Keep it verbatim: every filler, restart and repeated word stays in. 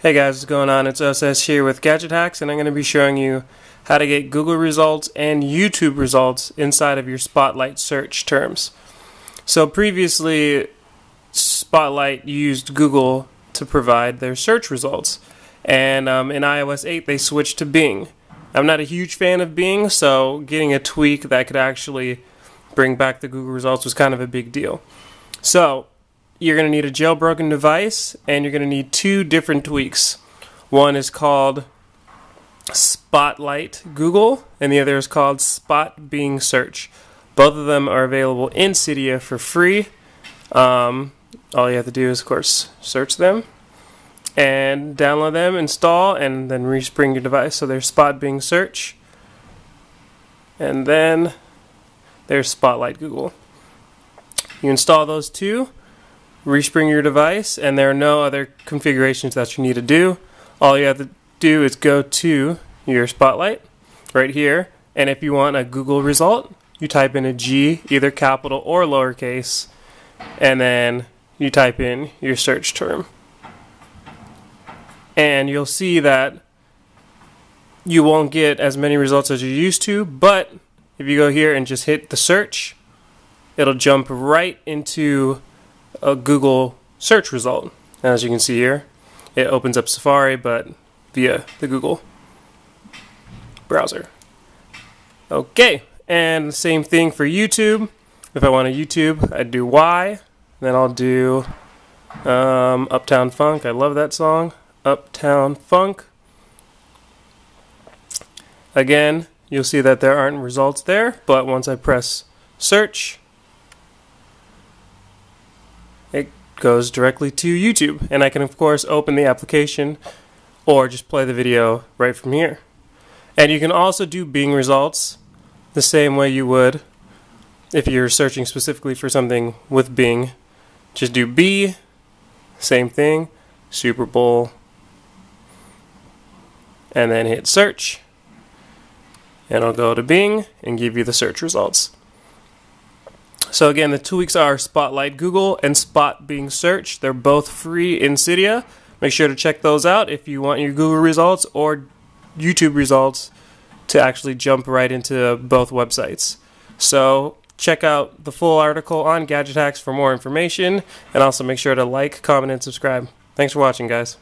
Hey guys, what's going on? It's O S S here with Gadget Hacks, and I'm going to be showing you how to get Google results and YouTube results inside of your Spotlight search terms. So previously, Spotlight used Google to provide their search results, and um, in i O S eight they switched to Bing. I'm not a huge fan of Bing, so getting a tweak that could actually bring back the Google results was kind of a big deal. So you're going to need a jailbroken device, and you're going to need two different tweaks. One is called Spotlight Google, and the other is called SpotBing Search. Both of them are available in Cydia for free. Um, all you have to do is, of course, search them, and download them, install, and then respring your device. So there's SpotBing Search, and then there's Spotlight Google. You install those two, respring your device, and there are no other configurations that you need to do. All you have to do is go to your Spotlight right here, and if you want a Google result, you type in a G, either capital or lowercase, and then you type in your search term. And you'll see that you won't get as many results as you're used to, but if you go here and just hit the search, it'll jump right into a Google search result. As you can see here, it opens up Safari but via the Google browser. Okay, and same thing for YouTube. If I want a YouTube, I do Y, then I'll do um, Uptown Funk. I love that song, Uptown Funk. Again, you'll see that there aren't results there, but once I press search, it goes directly to YouTube, and I can of course open the application or just play the video right from here. And you can also do Bing results the same way you would if you're searching specifically for something with Bing. Just do B, same thing, Super Bowl, and then hit search, and it'll go to Bing and give you the search results. So again, the tweaks are Spotlight Google and SpotBing Search. They're both free in Cydia. Make sure to check those out if you want your Google results or YouTube results to actually jump right into both websites. So check out the full article on Gadget Hacks for more information, and also make sure to like, comment, and subscribe. Thanks for watching, guys.